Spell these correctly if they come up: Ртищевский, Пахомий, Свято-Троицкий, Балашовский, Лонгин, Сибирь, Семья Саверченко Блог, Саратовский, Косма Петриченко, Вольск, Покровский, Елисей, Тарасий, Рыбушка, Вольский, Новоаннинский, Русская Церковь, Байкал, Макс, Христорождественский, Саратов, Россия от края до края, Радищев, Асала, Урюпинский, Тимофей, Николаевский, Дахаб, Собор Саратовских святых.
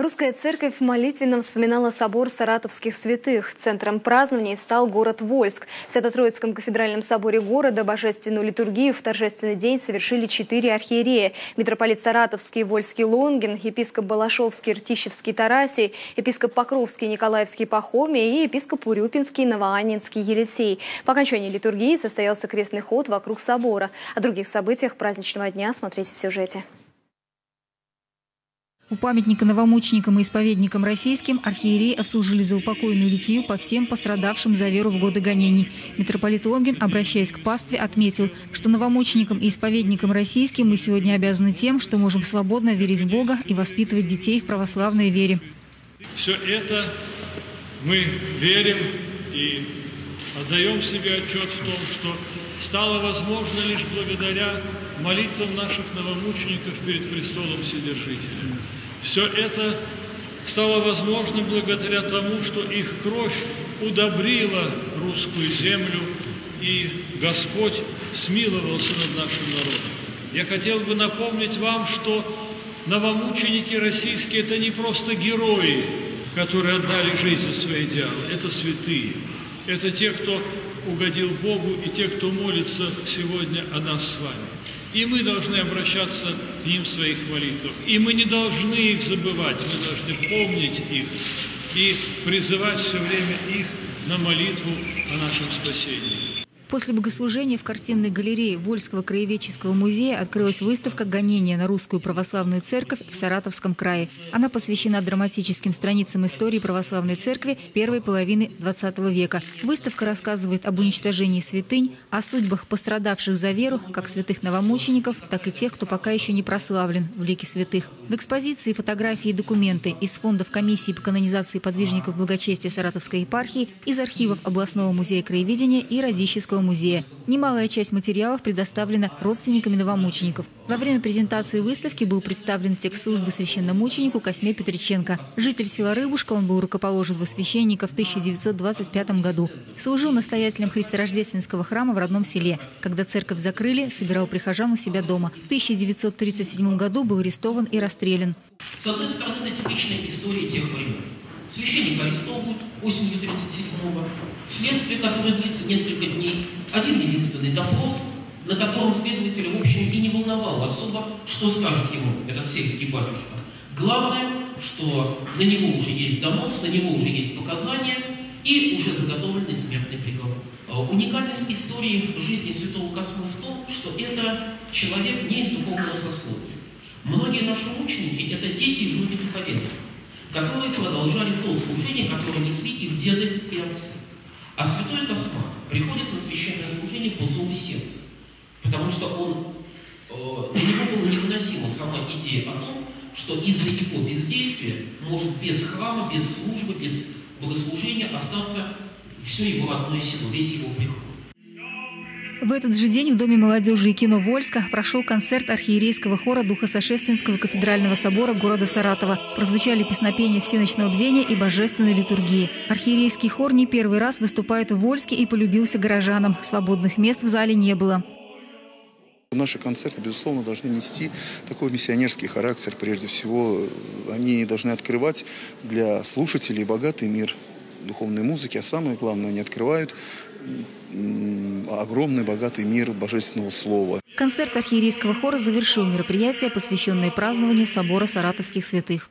Русская церковь молитвенно вспоминала собор Саратовских святых. Центром празднования стал город Вольск. В Свято-Троицком кафедральном соборе города божественную литургию в торжественный день совершили 4 архиерея. Митрополит Саратовский и Вольский Лонгин, епископ Балашовский, Ртищевский Тарасий, епископ Покровский, Николаевский Пахомий и епископ Урюпинский, Новоаннинский Елисей. По окончании литургии состоялся крестный ход вокруг собора. О других событиях праздничного дня смотрите в сюжете. У памятника новомученикам и исповедникам российским архиереи отслужили за упокойную литию по всем пострадавшим за веру в годы гонений. Митрополит Лонгин, обращаясь к пастве, отметил, что новомученикам и исповедникам российским мы сегодня обязаны тем, что можем свободно верить в Бога и воспитывать детей в православной вере. Все это мы верим и отдаем себе отчет в том, что стало возможно лишь благодаря молитвам наших новомучеников перед престолом Вседержителя. Все это стало возможно благодаря тому, что их кровь удобрила русскую землю, и Господь смиловался над нашим народом. Я хотел бы напомнить вам, что новомученики российские – это не просто герои, которые отдали жизнь за свои идеалы, это святые, это те, кто угодил Богу, и те, кто молится сегодня о нас с вами. И мы должны обращаться к ним в своих молитвах. И мы не должны их забывать, мы должны помнить их и призывать все время их на молитву о нашем спасении. После богослужения в картинной галерее Вольского краеведческого музея открылась выставка «Гонения на русскую православную церковь в Саратовском крае». Она посвящена драматическим страницам истории православной церкви первой половины XX века. Выставка рассказывает об уничтожении святынь, о судьбах пострадавших за веру, как святых новомучеников, так и тех, кто пока еще не прославлен в лике святых. В экспозиции фотографии и документы из фондов комиссии по канонизации подвижников благочестия Саратовской епархии, из архивов областного музея краеведения и Радищевского музея. Немалая часть материалов предоставлена родственниками новомучеников. Во время презентации выставки был представлен текст службы священномученику Косме Петриченко. Житель села Рыбушка, он был рукоположен во священника в 1925 году. Служил настоятелем Христорождественского храма в родном селе. Когда церковь закрыли, собирал прихожан у себя дома. В 1937 году был арестован и расстрелян. С одной стороны, это типичная история тех времен. Священник арестовывают осенью 1937-го. Следствие, которое длится несколько дней, один единственный допрос, на котором следователя, в общем, и не волновало особо, что скажет ему этот сельский батюшка. Главное, что на него уже есть донос, на него уже есть показания и уже заготовленный смертный приговор. Уникальность истории жизни святого Космы в том, что это человек не из духовного сословия. Многие наши ученики – это дети и люди духовенцев, которые продолжали то служение, которое несли их деды и отцы. А святой Косма приходит на священное служение по зову сердца, потому что для него была невыносима сама идея о том, что из-за его бездействия может без храма, без службы, без богослужения остаться все его родное село, весь его приход. В этот же день в Доме молодежи и кино Вольска прошел концерт архиерейского хора Духосошествинского кафедрального собора города Саратова. Прозвучали песнопения всеночного бдения и божественной литургии. Архиерейский хор не первый раз выступает в Вольске и полюбился горожанам. Свободных мест в зале не было. Наши концерты, безусловно, должны нести такой миссионерский характер. Прежде всего, они должны открывать для слушателей богатый мир духовной музыки, а самое главное, они открывают огромный, богатый мир божественного слова. Концерт архиерейского хора завершил мероприятие, посвященное празднованию собора Саратовских святых.